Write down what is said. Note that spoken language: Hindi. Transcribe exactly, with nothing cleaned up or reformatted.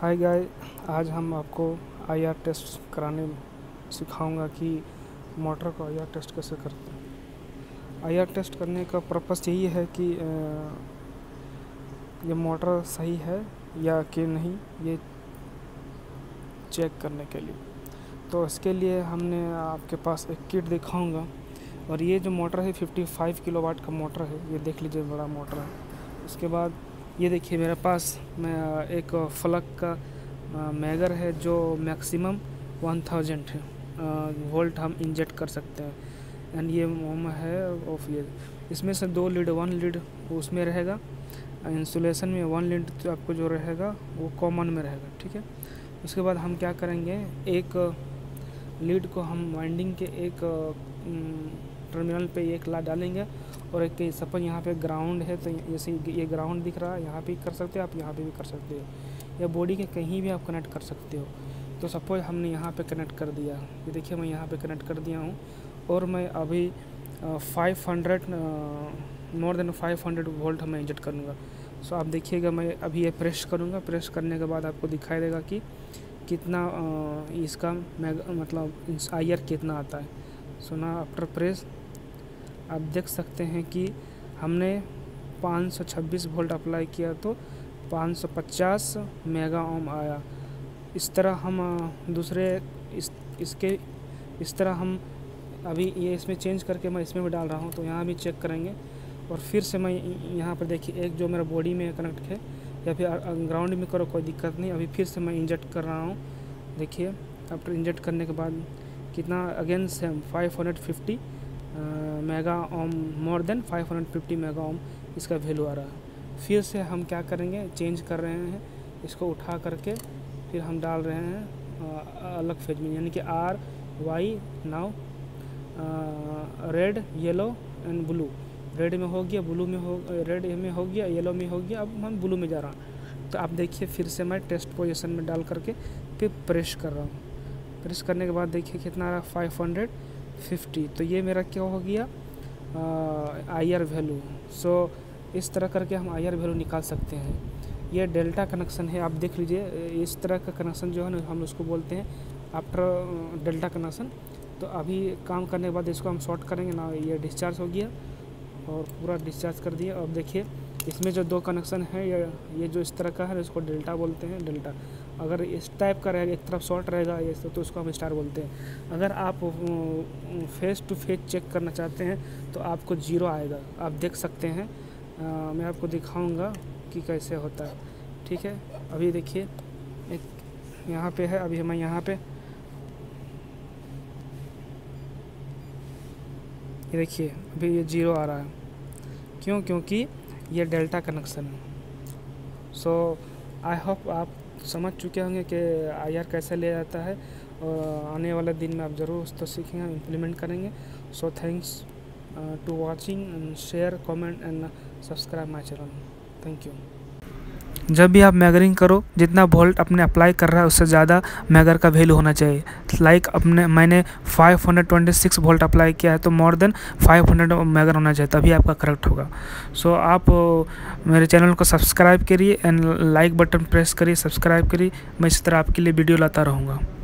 हाय गाइस, आज हम आपको आईआर टेस्ट कराने सिखाऊंगा कि मोटर को आईआर टेस्ट कैसे करते हैं। आईआर टेस्ट करने का पर्पस यही है कि ये मोटर सही है या कि नहीं, ये चेक करने के लिए। तो इसके लिए हमने आपके पास एक किट दिखाऊंगा। और ये जो मोटर है पचपन किलोवाट का मोटर है, ये देख लीजिए, बड़ा मोटर है। उसके बाद ये देखिए, मेरे पास मैं एक फ़लक का मैगर है जो मैक्सिमम एक हज़ार है वोल्ट हम इंजेक्ट कर सकते हैं। एंड ये मोम है ऑफ ये, इसमें से दो लीड, वन लीड उसमें रहेगा इंसुलेशन में, वन लीड तो आपको जो रहेगा वो कॉमन में रहेगा, ठीक है। उसके बाद हम क्या करेंगे, एक लीड को हम वाइंडिंग के एक टर्मिनल पे एक ला डालेंगे और एक सपन यहाँ पे ग्राउंड है, तो जैसे ये ग्राउंड दिख रहा है, यहाँ पे कर सकते हो आप, यहाँ पे भी कर सकते हो, या बॉडी के कहीं भी आप कनेक्ट कर सकते हो। तो सपोज हमने यहाँ पे कनेक्ट कर दिया, ये देखिए मैं यहाँ पे कनेक्ट कर दिया हूँ। और मैं अभी पाँच सौ मोर देन पाँच सौ वोल्ट मैं इंजेक्ट करूँगा। सो आप देखिएगा, मैं अभी ये प्रेस करूँगा, प्रेस करने के बाद आपको दिखाई देगा कि कितना इसका मतलब आई आर कितना आता है। सो ना आफ्टर प्रेस आप देख सकते हैं कि हमने पाँच सौ छब्बीस वोल्ट अप्लाई किया तो पाँच सौ पचास मेगा ओम आया। इस तरह हम दूसरे इस इसके इस तरह हम अभी ये इसमें चेंज करके मैं इसमें भी डाल रहा हूँ, तो यहाँ भी चेक करेंगे। और फिर से मैं यहाँ पर देखिए, एक जो मेरा बॉडी में कनेक्ट है या फिर ग्राउंड में करो कोई दिक्कत नहीं, अभी फिर से मैं इंजेक्ट कर रहा हूँ। देखिए आफ्टर इंजेक्ट करने के बाद कितना, अगेन सेम पाँच सौ पचास मेगा ओम, मोर देन पाँच सौ पचास मेगा ओम इसका वैल्यू आ रहा है। फिर से हम क्या करेंगे, चेंज कर रहे हैं, इसको उठा करके फिर हम डाल रहे हैं अलग फेज में, यानी कि R Y now red yellow and blue. Red में हो गया, ब्लू में हो, रेड में हो गया, येलो में हो गया, अब हम ब्लू में जा रहा हूँ। तो आप देखिए फिर से मैं टेस्ट पोजीशन में डाल करके फिर प्रेस कर रहा हूँ। प्रेस करने के बाद देखिए कितना आ रहा, पाँच सौ पचास। तो ये मेरा क्या हो गया आई आर वैल्यू। सो इस तरह करके हम आई आर वैल्यू निकाल सकते हैं। ये डेल्टा कनेक्शन है, आप देख लीजिए, इस तरह का कनेक्शन जो है ना हम उसको बोलते हैं आफ्टर डेल्टा कनेक्शन। तो अभी काम करने के बाद इसको हम शॉर्ट करेंगे ना, ये डिस्चार्ज हो गया और पूरा डिस्चार्ज कर दिया। अब देखिए इसमें जो दो कनेक्शन है, ये ये जो इस तरह का है इसको डेल्टा बोलते हैं, डेल्टा। अगर इस टाइप का रहेगा, एक तरफ शॉर्ट रहेगा ये तो उसको हम स्टार बोलते हैं। अगर आप फेस टू फेस चेक करना चाहते हैं तो आपको जीरो आएगा, आप देख सकते हैं। आ, मैं आपको दिखाऊंगा कि कैसे होता है, ठीक है। अभी देखिए एक यहाँ पे है, अभी मैं यहाँ पे, ये देखिए अभी ये जीरो आ रहा है, क्यों, क्योंकि ये डेल्टा कनेक्शन है। सो आई होप आप समझ चुके होंगे कि आईआर कैसे लिया जाता है, और आने वाले दिन में आप ज़रूर उसको सीखेंगे, इम्प्लीमेंट करेंगे। So thanks to watching and share, comment and subscribe my channel. Thank you. जब भी आप मैगरिंग करो, जितना वोल्ट अपने अप्लाई कर रहा है उससे ज़्यादा मैगर का वैल्यू होना चाहिए। लाइक like अपने मैंने पाँच सौ छब्बीस वोल्ट अप्लाई किया है तो मोर देन पाँच सौ मैगर होना चाहिए, तभी आपका करेक्ट होगा। सो so, आप मेरे चैनल को सब्सक्राइब करिए एंड लाइक बटन प्रेस करिए, सब्सक्राइब करिए। मैं इस तरह आपके लिए वीडियो लाता रहूँगा।